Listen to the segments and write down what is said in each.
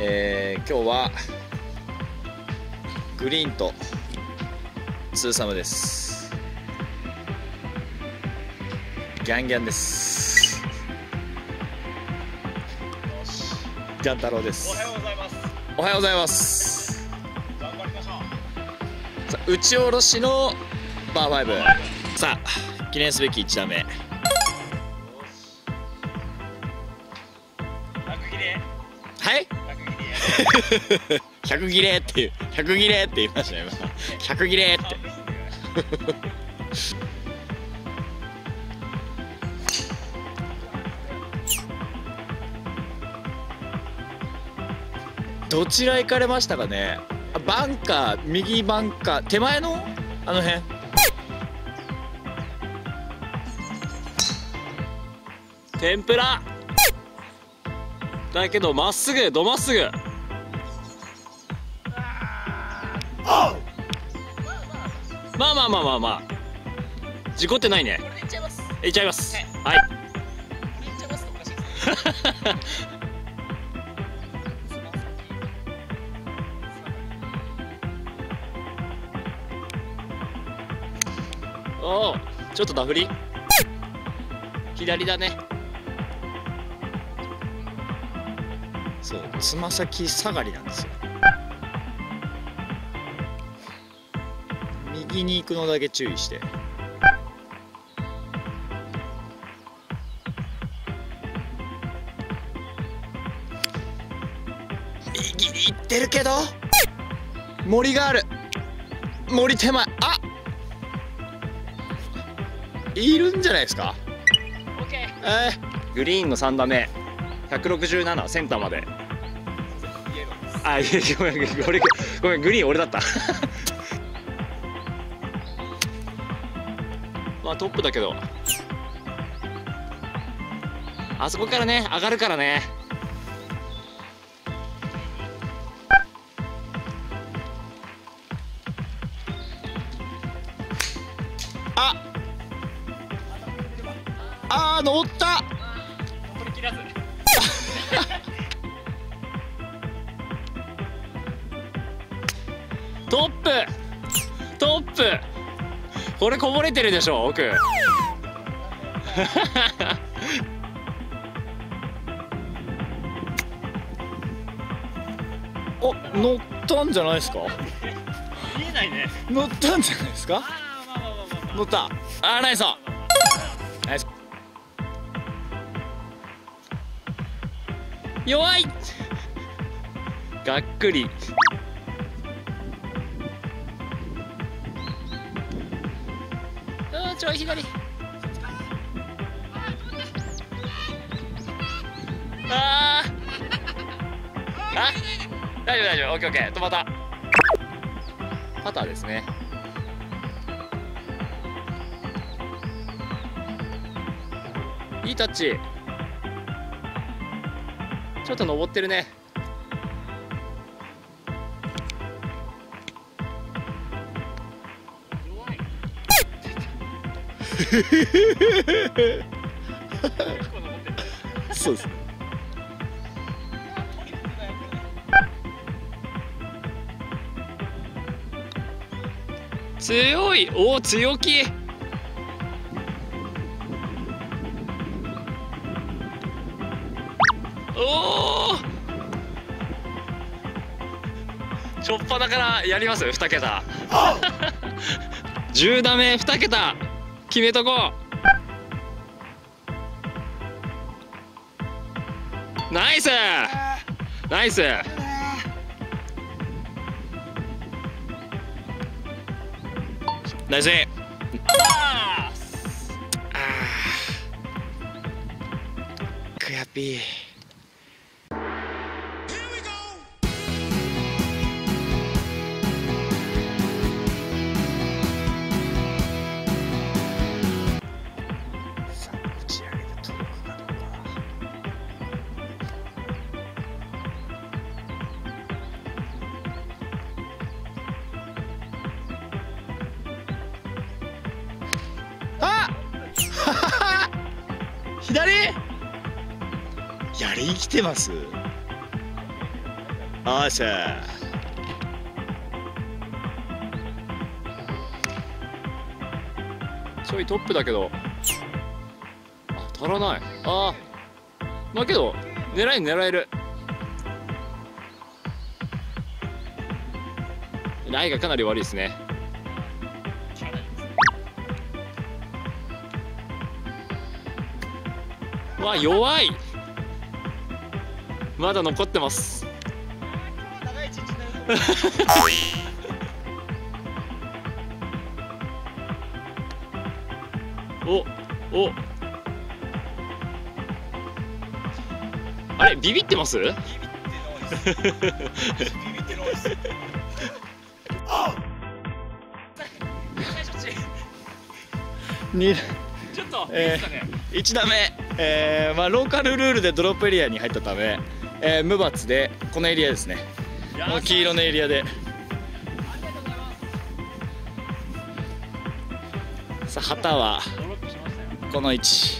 今日はグリーンとツーサムです。ギャンギャンです。ギャン太郎です。おはようございます。頑張りましょう。さあ、打ち下ろしのパー5、さあ記念すべき1打目。100切れっていう、100切れって言いましたね。100切れってどちら行かれましたかね。バンカー、右バンカー手前のあの辺、天ぷらだけどまっすぐ、どまっすぐ。まあまあまあまあまあ、事故ってないね。これでいっちゃいます。いっちゃいます。はい、これいっちゃいますっておかしいですね。おー、ちょっとダフり左だね。そう、つま先下がりなんですよ。右に行くのだけ注意して。右に行ってるけど森がある。森手前、あ、いるんじゃないですか。オッケー。グリーンの3打目、167、センターまで。あ、いや、ごめん、グリーン俺だった。まあトップだけど、あそこからね上がるからね。あ、あー、乗った。残り切らず。トップ、トップ、これこぼれてるでしょ奥。お、乗ったんじゃないですか。見えないね。乗ったんじゃないですか。乗った。あ、ナイスだ。ナイス。弱い。がっくり。ちょい左。ああ。あ。大丈夫、大丈夫、オッケー、オッケー、止まった。パターですね。いいタッチ。ちょっと登ってるね。そうですね。強い。おお、強気。おお。ちょっぱだからやります。2桁。10打目2桁。決めとこう。ナイス、ナイス。ナイス。あー、クヤピー。左やり生きてます。Awesome.ちょいトップだけど、あ、足らない。ああ、まあけど狙い狙える。ライがかなり悪いですね。わ、弱い。まだ残ってます。おあれ、ビビってます？ビビってないです。ビビってないです。ちょっといいですかね。1打目、まあローカルルールでドロップエリアに入ったため、無罰でこのエリアですね。黄色のエリアで。さあ旗はこの位置、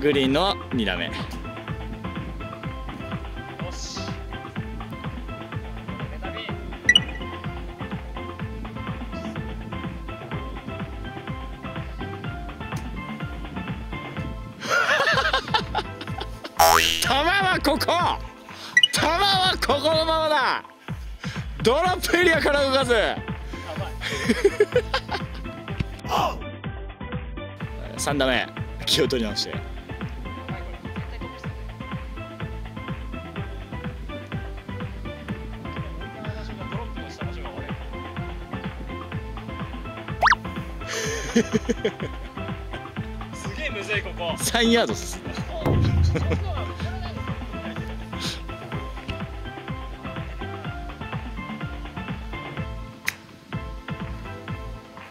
グリーンの2打目。よし。球はここ。球はここのままだ。ドロップエリアから動かず。3打目気を取り直して、すげえむずい。ここ3ヤードです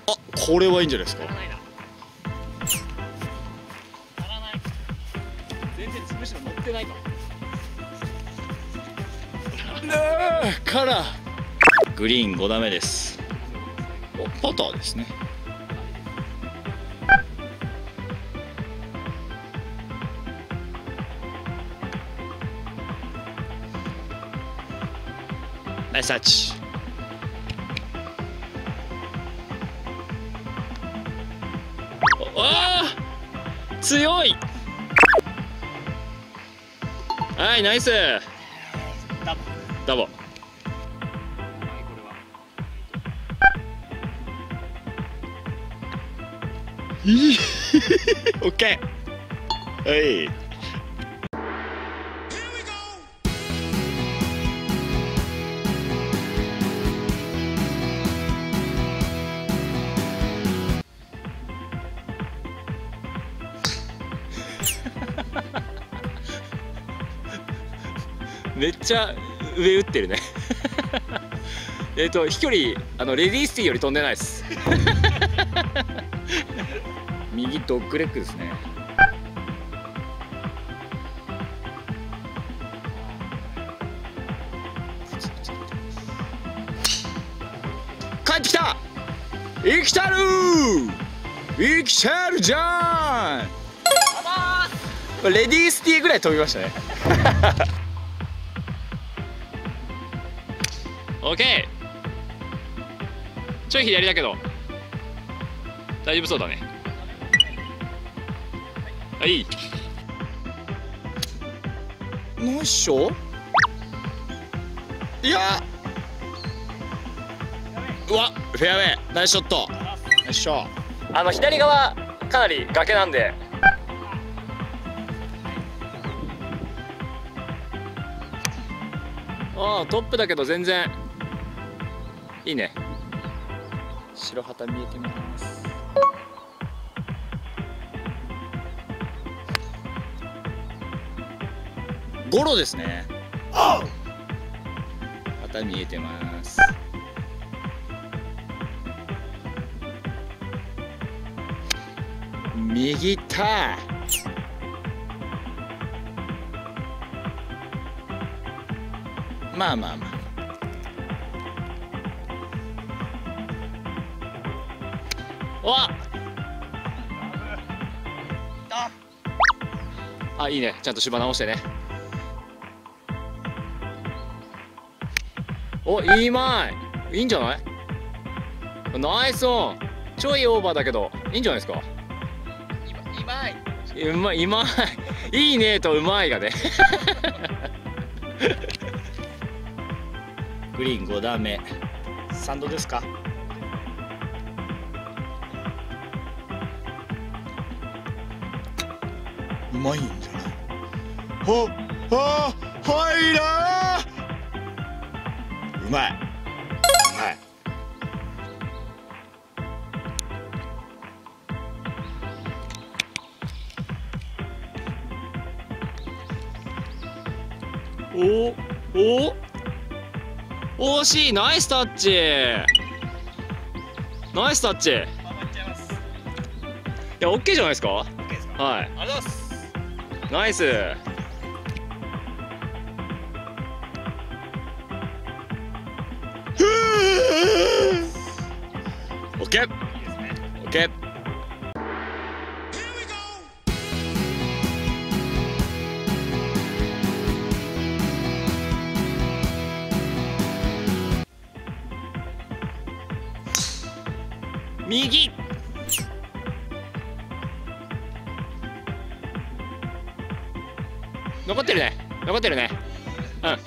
あ、これはいいんじゃないですか。からグリーン5打目です。ポターですね。ナイスタッチ。ああ強い。はい、ナイスダボ。オッケー。はい。めっちゃ上打ってるね。飛距離レディースティーより飛んでないです。右ドッグレッグですね。帰ってきた。生きてる。生きてるじゃん。レディースティーぐらい飛びましたね。オッケー。ちょい左だけど大丈夫そうだね。はい、ナイスショー。いやー、うわ、フェアウェイ、ナイスショット。ナイスショー。左側かなり崖なんで。ああ、トップだけど全然いいね。白旗見えてます。ゴロですね。また見えてます。右ター。まあまあまあ。わっ。あ、いいね。ちゃんと芝直してね。お、いいまい。いいんじゃない？ナイスオン。ちょいオーバーだけど、いいんじゃないですか？うまい。いいねとうまいがね。グリーン5段目。サンドですか？うまいんじゃない？入らー！うまい。はい。お、惜しい。ナイスタッチ。ナイスタッチ。いや、オッケーじゃないですか。オッケーですか。はい。ありがとうございます。ナイス。オッケー。オッケー。右。残ってるね。残ってるね。うん。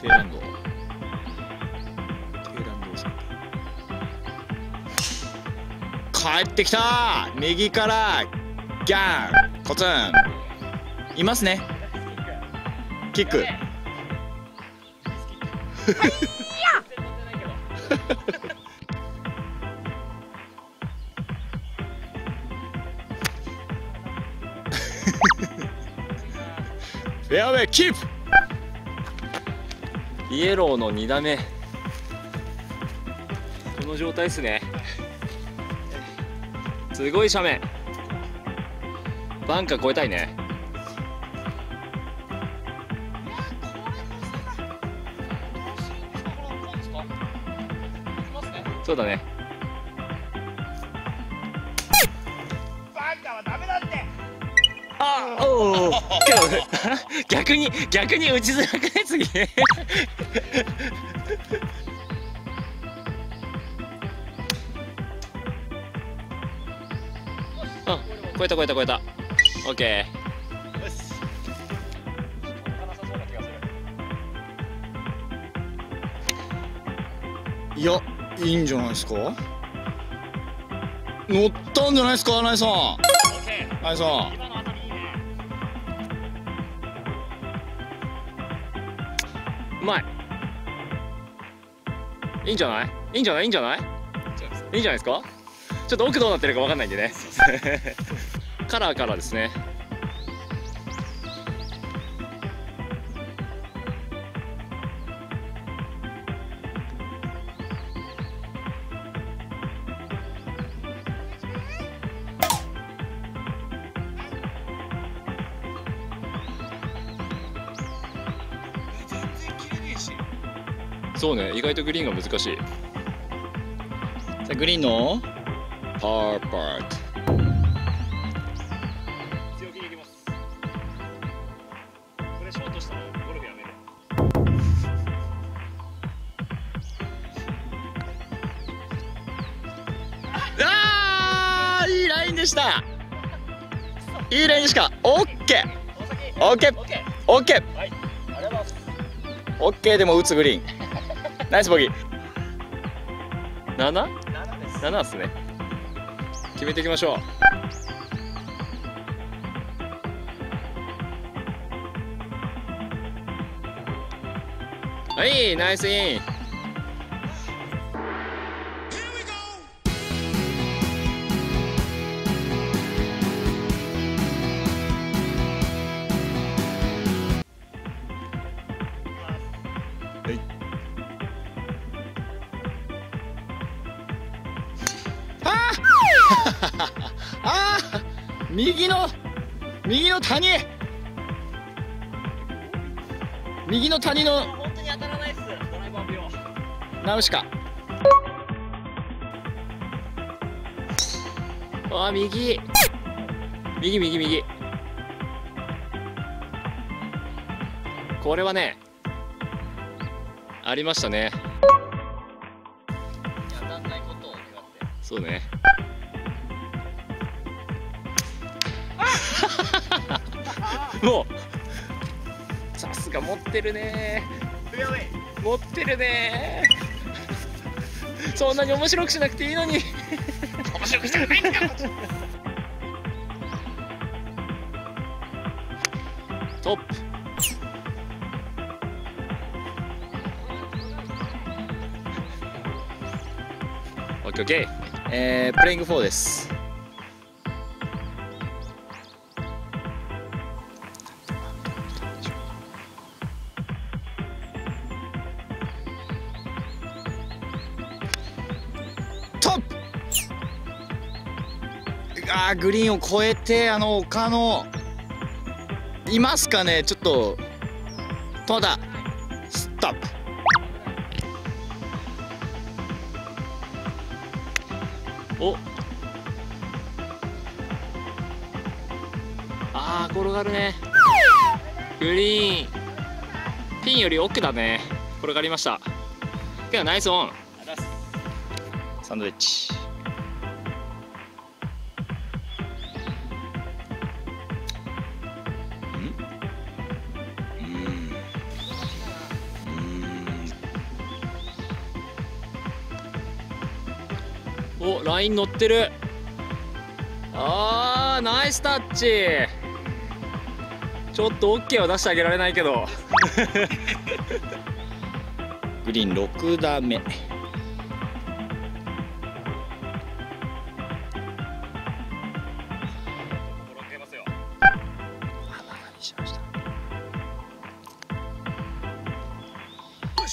低弾道。低弾道。帰ってきた。右から。ギャン。コツン。いますね。キック。フェアウェイキープ。イエローの2打目、この状態ですね。すごい斜面、バンカー越えたいね。そうだね。バンカーはダメだって。ああ、おお。逆に打ちづらくない次。あ、超えた。オッケー。いや、いいんじゃないですか。乗ったんじゃないですか、ナイさん。ナイさん。うまい。いいんじゃないですか。ちょっと奥どうなってるかわかんないんでね。カラーからですね。そうね、意外とグリーンが難しい。さあ、グリーンのパーパット。強気にいきます。これショートしたらゴルフやめる。ああ、いいラインでした。いいラインでした。オッケー。オッケー。はい、ありがとうございます。オッケーでも打つグリーン。ナイスボギー。7ですね。決めていきましょう。はい、ナイスイン。ああ、右の谷。右の谷の。本当に当たらないです。ドライバー秒。ナウシカ。ああ、右。これはねありましたね。当たんないことを願って。そうね。もうさすが持ってるねー、持ってるねー。そんなに面白くしなくていいのに。面白くしなくていいんだ。トップ。オッケーオッケー。プレイング4です。あー、グリーンを越えて、あの丘のいますかね、ちょっとただストップ。お、あー転がるね。グリーンピンより奥だね。転がりました。ではナイスオン。サンドウェッジ。お、ライン乗ってる。あー、ナイスタッチ。ちょっと OK は出してあげられないけど。グリーン6打目。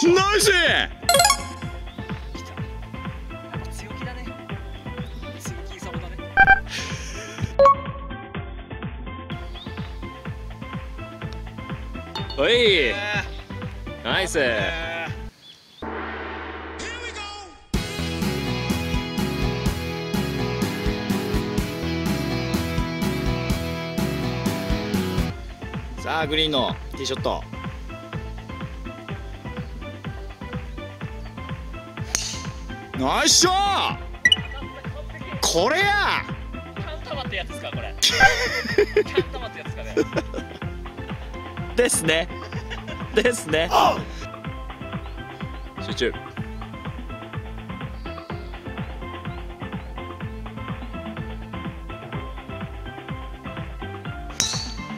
ナイス。おい、ナイス。さあグリーンのティーショット。ナイスショー。これや。カンタマってやつですかこれ。カンタマってやつかね。ですね。ですね。集中。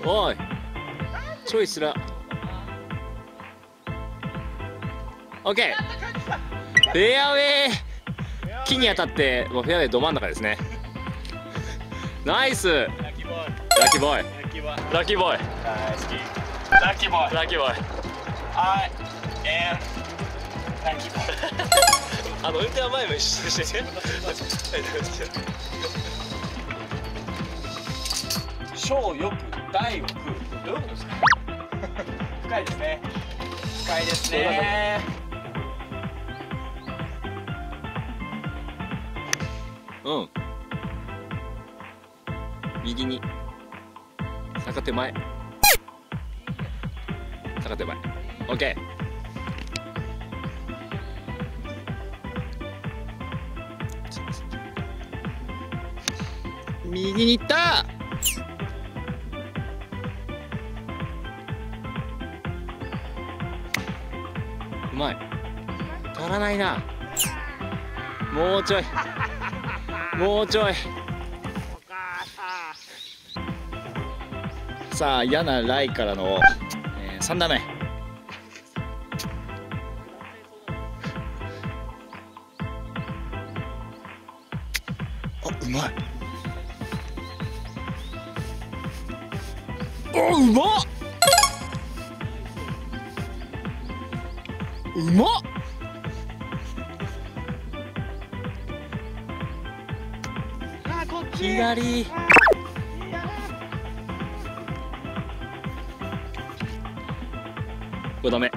おい。チョイスラ。オッケー。フェアウェイ。木に当たって、もうフェアウェイど真ん中ですね。ナイス。ラッキーボーイ。ラッキーボーイ。大好き。ラッキーボーイ、ラッキーボーイ。はい、ラッキーボーイ。運転は前も一緒にしてね。小欲、大欲、どういうことですか。深いですね。深いですね。うん。右に。逆手前。高手前。オッケー。右に行った。うまい。足らないな。もうちょい。もうちょい。さあ、嫌なライからの。3打目。あ、うまい。お、うまっ。うまっ。あ、こっち。左。5打目。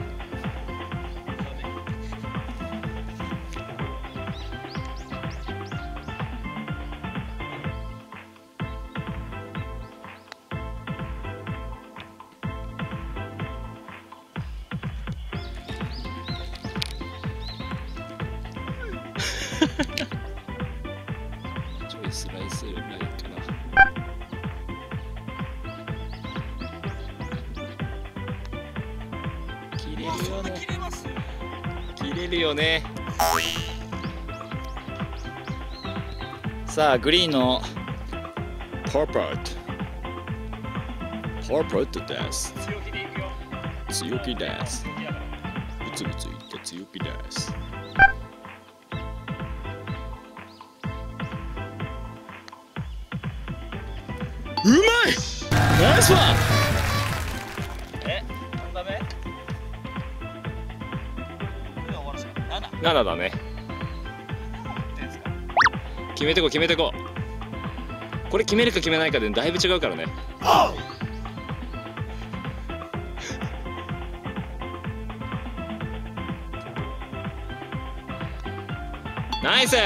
切れますよ。切れるよね。さあグリーンのパーパットです。強気でいくよ。強気です。ぶつぶついって強気です。うまい。ナイスワン。7だね。決めてこ決めてこ。これ決めるか決めないかでだいぶ違うからね。ナイス。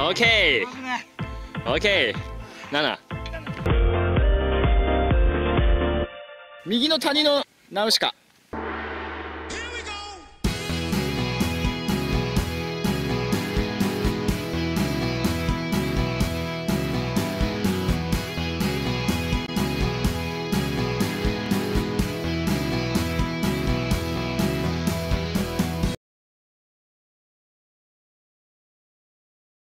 オッケー。オッケー。7。右の谷のナウシカ。